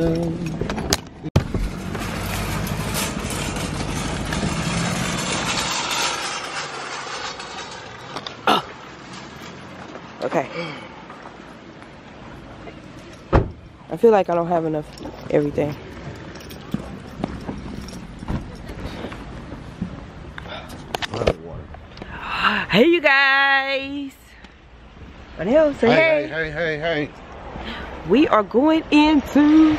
Awesome. Okay. I feel like I don't have enough everything. Hey, you guys. Hey, hey, hey, hey, hey. We are going into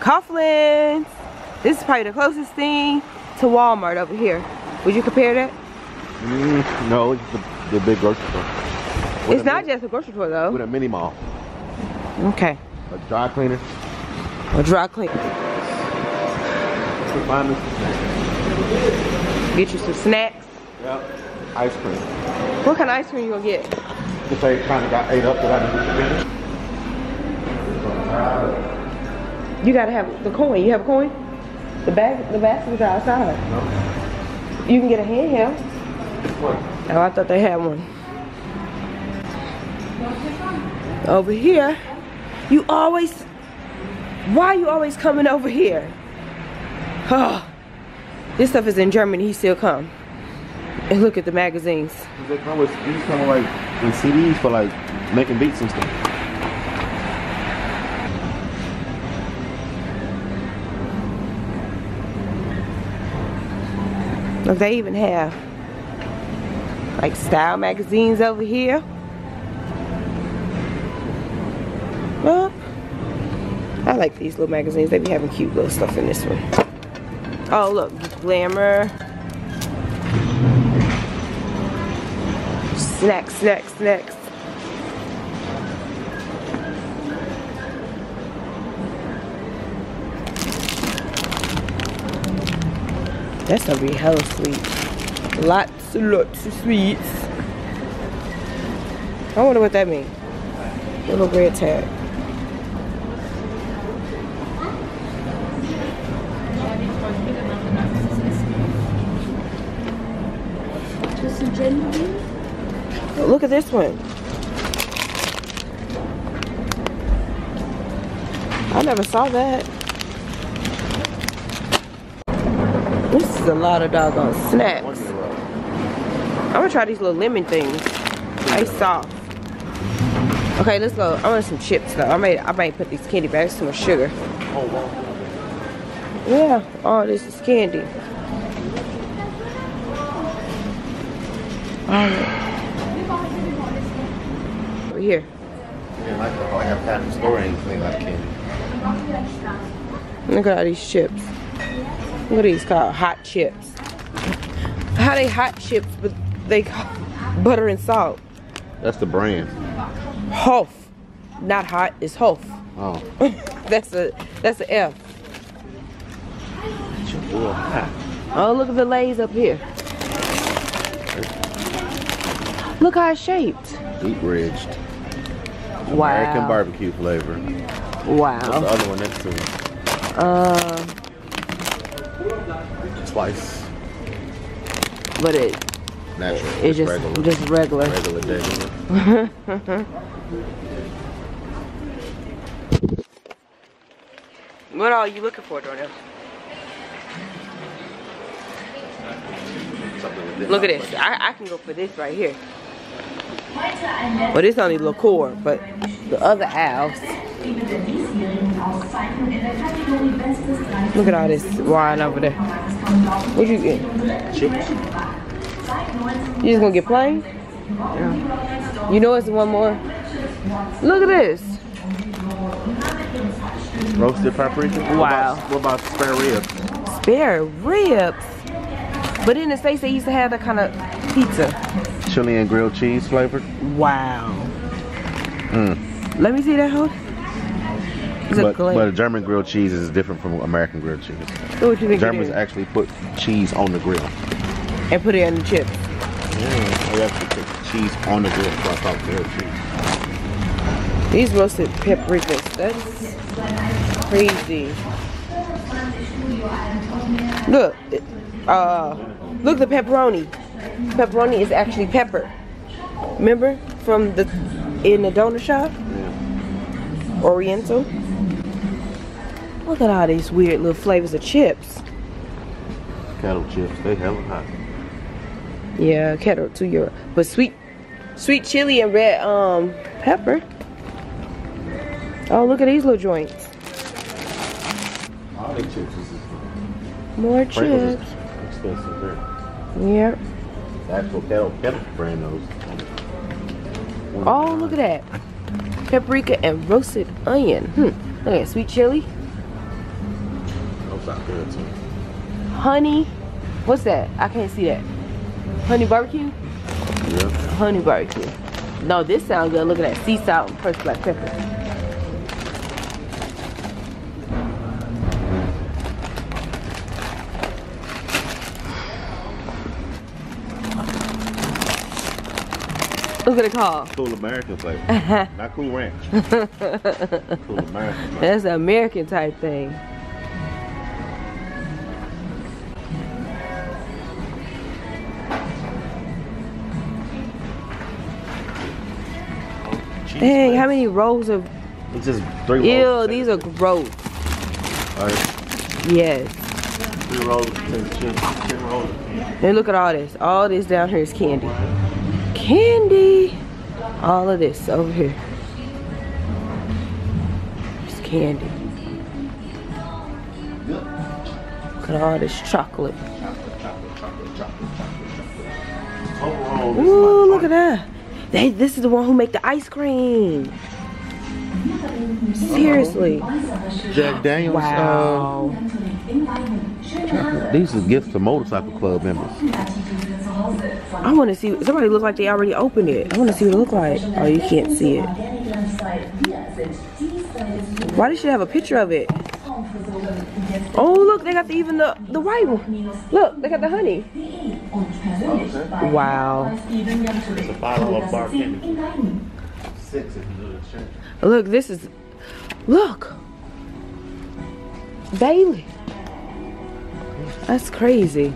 Kaufland. This is probably the closest thing to Walmart over here. Would you compare that? No, it's the big grocery store. It's not just a grocery store though. With a mini mall. Okay. A dry cleaner. A dry cleaner. Get you some snacks. Yep. Ice cream. What kind of ice cream you gonna get? The same kind of got ate up that I didn't get. You gotta have the coin. You have a coin? The baskets are outside. No. You can get a handheld. What? Oh, I thought they had one. Over here, you always, why are you always coming over here? Oh, this stuff is in Germany, he still come. And look at the magazines. They come with these kind of like, and CDs for like, making beats and stuff. Look, they even have like style magazines over here. Well, I like these little magazines. They be having cute little stuff in this one. Oh look, Glamour. Snacks, snacks, snacks. That's gonna be hella sweet. Lots of sweets. I wonder what that means. Little red tag. Look at this one. I never saw that. This is a lot of doggone snacks. I'm gonna try these little lemon things. Ice soft. Okay, let's go. I want some chips though. I might put these candy bags to my sugar. Oh wow. Yeah, oh this is candy. Over here. You didn't like the have pattern store or anything like candy. Look at all these chips. Look at these called hot chips. How they hot chips but they butter and salt. That's the brand. Hof, not hot. It's Hof. Oh, that's a F. Oh, look at the Lays up here. Look how it's shaped. Deep ridged. Wow. American barbecue flavor. Wow. What's the other one next to it? Twice. But it. Natural. It's just regular. Just regular. Regular day. What all are you looking for, Donnell? Look at this. I can go for this right here. Well, this only liqueur, but the other owls. Look at all this wine over there. What you get? Chips. You just gonna get plain? Yeah. You know it's one more. Look at this. Roasted paprika? Wow. What about spare ribs? Spare ribs? But in the States they used to have that kind of pizza. Chili and grilled cheese flavored? Wow. Mm. Let me see that hoe. But German grilled cheese is different from American grilled cheese. What you think Germans actually put cheese on the grill. And put it on the chips. Yeah, we have to put cheese on the grill. So I thought they were cheese. These roasted paprikas, that's crazy. Look, look the pepperoni. Pepperoni is actually pepper. Remember from the in the donut shop? Yeah. Oriental. Look at all these weird little flavors of chips. Kettle chips, they hella hot. Yeah, kettle to your, but sweet chili and red pepper. Oh, look at these little joints. All these chips is more chips. Expensive there. Yep. The actual kettle brand those. Oh, look at that. Paprika and roasted onion. Look at sweet chili. Those out there too. Honey. What's that? I can't see that. Honey barbecue? Yeah. Honey barbecue. No, this sounds good. Look at that. Sea salt and fresh black pepper. Look at it called. Cool American flavor. Not Cool Ranch. Cool American flavor. That's an American type thing. Dang, how many rolls of... It's just 3 rolls. Ew, these are gross. Alright. Yes. 3 rolls of chips. 3 rolls of candy. And look at all this. All this down here is candy. Candy! All of this over here. It's candy. Look at all this chocolate. Chocolate. Ooh, look at that. This is the one who make the ice cream. Seriously. Jack Daniels. Wow. These are gifts to motorcycle club members. I want to see. Somebody looks like they already opened it. I want to see what it looks like. Oh, you can't see it. Why did she have a picture of it? Oh, look, they got the, even the white one. Look, they got the honey. Wow. It's a bottle of bar candy. 6 if you do the look, this is. Look. Bailey. That's crazy.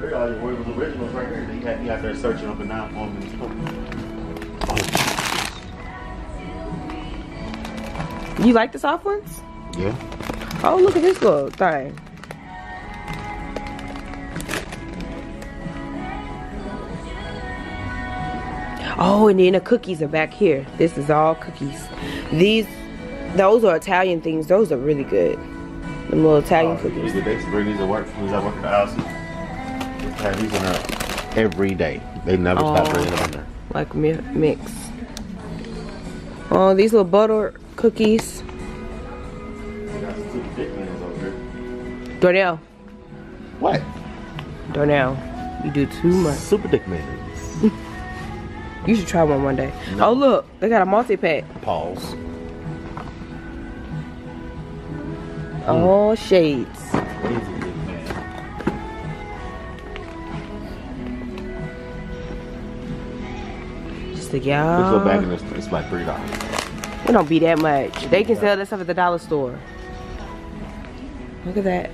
Originals right here. He had me out there searching up and down on me. You like the soft ones? Yeah. Oh, look at this little thing. Oh, and then the cookies are back here. This is all cookies. Those are Italian things. Those are really good. The little Italian cookies. They used to bring these to work. When I work at the house. Have these in her every day. They never stop bringing them in there. Like mix. Oh, these little butter cookies. They got some thick ones over here. Darnell. What? Darnell, you do too much. Super thick ones. You should try one day. No. Oh look, they got a multi-pack. Pause. Oh, shades. Easy. Y'all. Back in it's like $3. It don't be that much. They can sell that stuff at the dollar store. Look at that.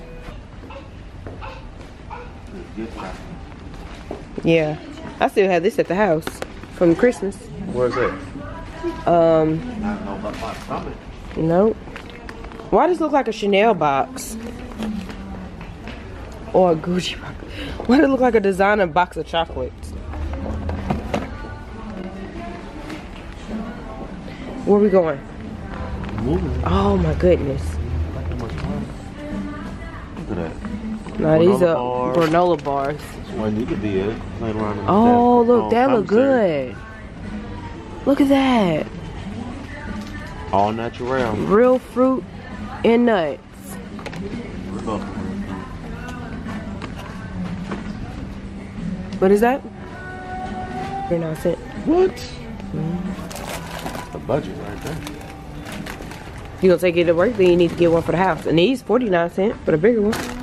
Yeah, I still have this at the house from Christmas. Where's it? I don't know about my stomach. Nope. Why does it look like a Chanel box? Or a Gucci box? Why does it look like a designer box of chocolates? Where are we going? Moving. Oh my goodness. Look at that. Now these are granola bars. One you could be at playing around with. Oh look, that look good. Look at that. All natural. Real fruit and nuts. What is that? You're not set. What? Mm-hmm. The budget right there. You gonna take it to work, then you need to get one for the house. And these 49 cents for the bigger one.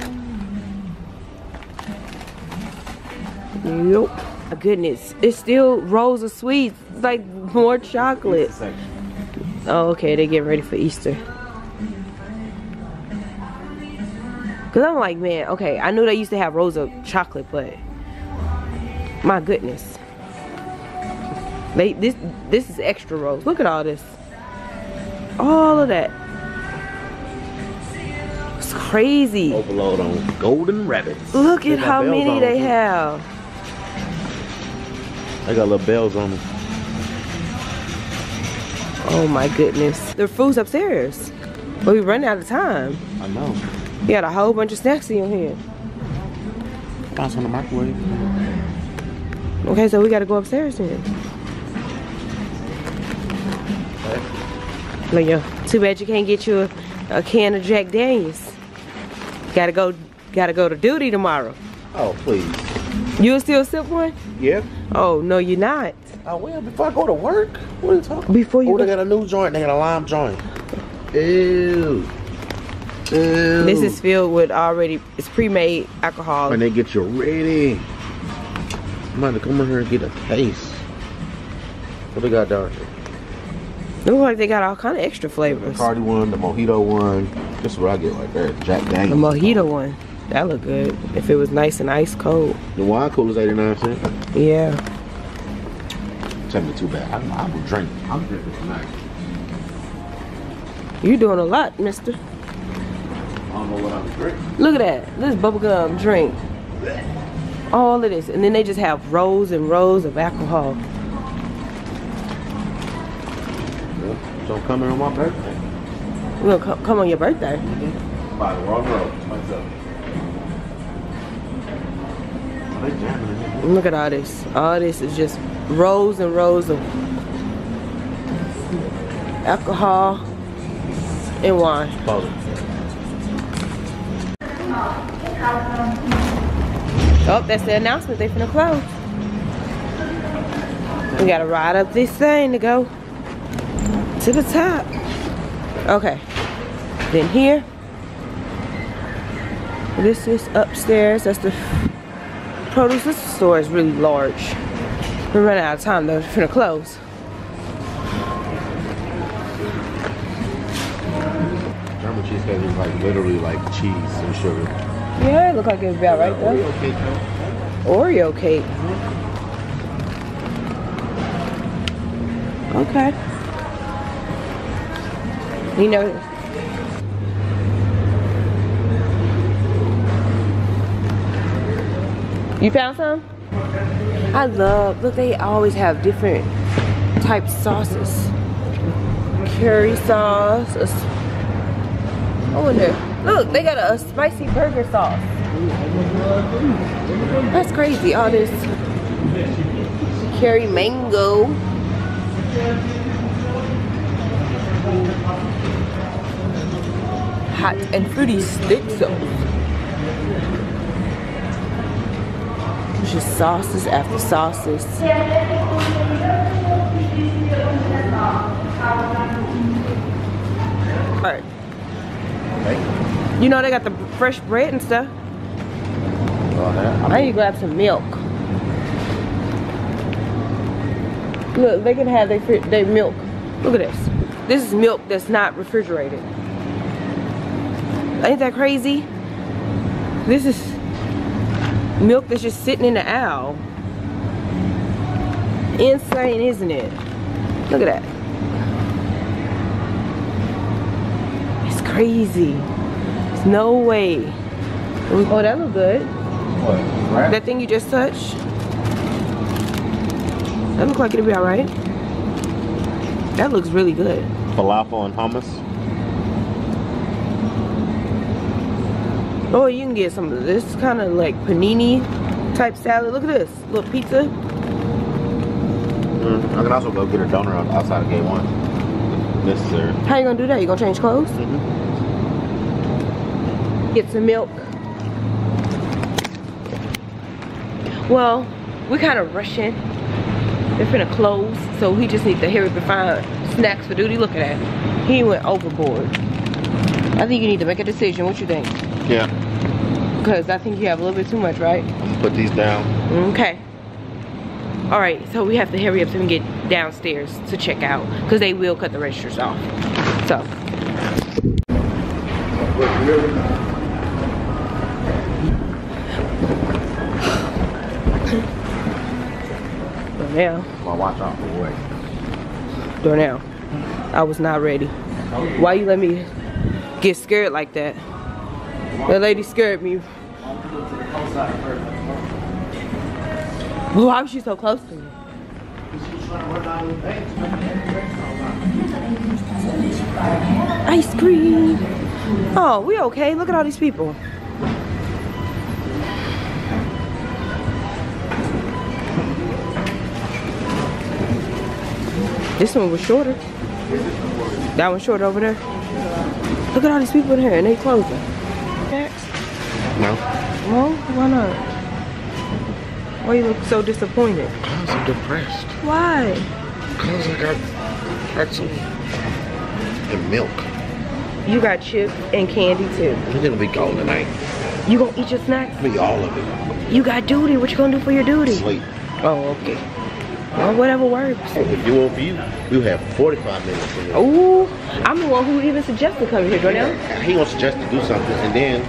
Nope. My goodness, it's still rolls of sweets. It's like more chocolate. Oh, okay, they getting ready for Easter. Cause I'm like, man, okay, I knew they used to have rolls of chocolate, but my goodness. This is extra rolls. Look at all this. All of that. It's crazy. Overload on golden rabbits. Look at how many they have. They got little bells on them. Oh my goodness. The food's upstairs. But we running out of time. I know. We got a whole bunch of snacks in here. Got some in the microwave. Okay, so we gotta go upstairs then. Like, yo, too bad you can't get you a can of Jack Daniels. Gotta go to duty tomorrow. Oh, please. You'll still sip one? Yeah. Oh, no, you're not. I will before I go to work. What are you talking about? Before you go. They got a new joint. They got a lime joint. Ew. Ew. This is filled with already, it's pre-made alcohol. And they get you ready. I'm about to come in here and get a case. What they got down here? Look like they got all kind of extra flavors. The Cardi one, the Mojito one. This is what I get right there. Jack Daniels. The Mojito one. That look good. If it was nice and ice cold. The wine cooler's 89¢. Yeah. Tell me too bad. I will drink. I'm drinking tonight. You doing a lot, mister. I don't know what I'm drinking. Look at that. This bubblegum drink. All of this. And then they just have rows and rows of alcohol. Don't come here on my birthday. We'll come on your birthday. By the wrong road. Myself. Look at all this. All this is just rows and rows of alcohol and wine. Oh, that's the announcement. They finna close. We gotta ride up this thing to go to the top. Okay, then here, this is upstairs. That's the produce. This store is really large. We're running out of time though. We're gonna close. German cheesecake is like literally like cheese and sugar. Yeah, it look like it's about right there. Oreo cake though. Oreo cake. Mm-hmm. Okay. You know, you found some? I love, look, they always have different types of sauces. Curry sauce. Oh, and there. Look, they got a spicy burger sauce. That's crazy. All this curry mango. Hot and fruity stick sauce. Just sauces after sauces. Alright. You know they got the fresh bread and stuff. I need to grab some milk. Look, they can have their milk. Look at this. This is milk that's not refrigerated. Ain't that crazy? This is milk that's just sitting in the aisle. Insane, isn't it? Look at that. It's crazy. There's no way. Oh, that look good. What, right? That thing you just touched. That look like it'll be all right. That looks really good. Falafel and hummus. Oh, you can get some of this kind of like panini type salad. Look at this. Little pizza. I can also go get a donut outside of gate one. Necessary. How you gonna do that? You gonna change clothes? Mm-hmm. Get some milk. Well, we're kind of rushing. They're finna close, so we just need to hurry up and find snacks for duty. Look at that. He went overboard. I think you need to make a decision. What you think? Yeah. Because I think you have a little bit too much, right? I'm gonna put these down. Okay. Alright, so we have to hurry up so we can get downstairs to check out. Because they will cut the registers off. So. Darnell. My watch off the way. Darnell, I was not ready. Why you let me get scared like that? The lady scared me. Well, why was she so close to me? Ice cream. Oh, we okay. Look at all these people. This one was shorter. That one's shorter over there. Look at all these people in here and they closing. No. Well, why not? Why you look so disappointed? Because I'm depressed. Why? Because I got pretzel and milk. You got chips and candy too. We're gonna be gone tonight. You gonna eat your snacks? Me, all of it. You got duty. What you gonna do for your duty? Sleep. Oh, okay. Well, whatever works. If you want for you, you have 45 minutes for you. Ooh, I'm the one who even suggested coming here, Jonelle. Yeah, he wants to suggest to do something and then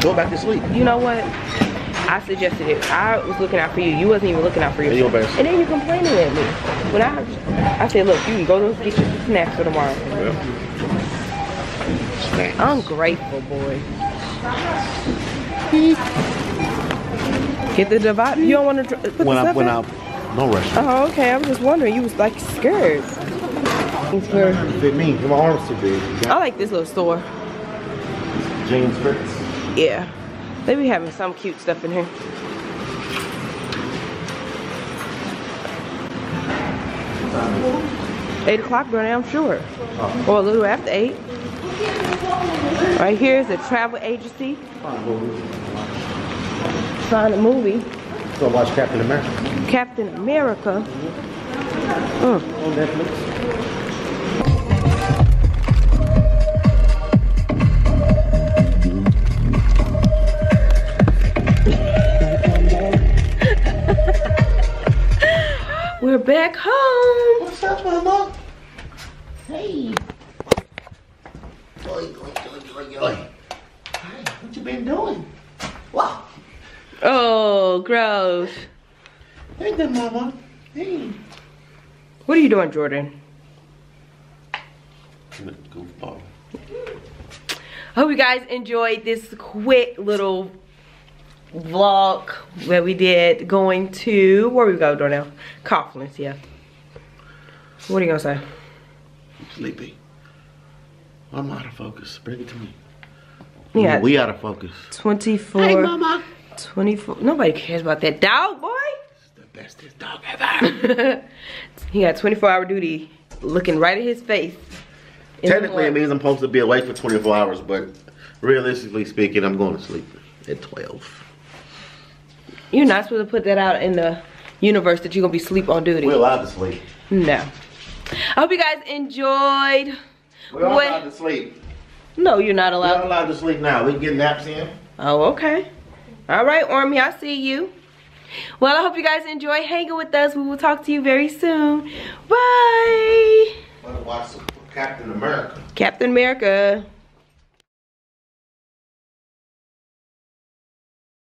go back to sleep. You know what? I suggested it. I was looking out for you. You wasn't even looking out for yourself. And then you're complaining at me. When I said, look, you can go to get your snacks for tomorrow. Well, snacks. I'm grateful, boy. Get the divide. You don't want to put this up in? No rush. Oh, okay. I was just wondering. You was like scared. Fit me. My arms too big. I like this little store. James Fritz. Yeah. They be having some cute stuff in here. Mm-hmm. 8 o'clock, Granny, I'm sure. Oh. Or a little after 8. Right here is a travel agency. Find a movie. Go watch Captain America. Captain America? Mm. On Netflix. We're back home. What's up, Mama? Hey. Oi. Hey, what you been doing? Wow. Oh, gross. Hey, good mama. Hey. What are you doing, Jordan? I'm a goofball. Hope you guys enjoyed this quick little vlog that we did going to, where we go, Dornell? Kaufland, yeah. What are you gonna say? I'm sleepy. I'm out of focus. Bring it to me. Yeah. We out of focus. 24. Hey, mama. 24. Nobody cares about that dog, boy. This is the bestest dog ever. He got 24-hour duty looking right at his face. Technically, it means I'm supposed to be awake for 24 hours, but realistically speaking, I'm going to sleep at 12. You're not supposed to put that out in the universe that you're going to be sleep on duty. We're allowed to sleep. No. I hope you guys enjoyed. We're all allowed to sleep. No, you're not allowed. We're not allowed to sleep now. We can get naps in. Oh, okay. All right, Ormy, I see you. Well, I hope you guys enjoy hanging with us. We will talk to you very soon. Bye. I'm gonna watch Captain America. Captain America.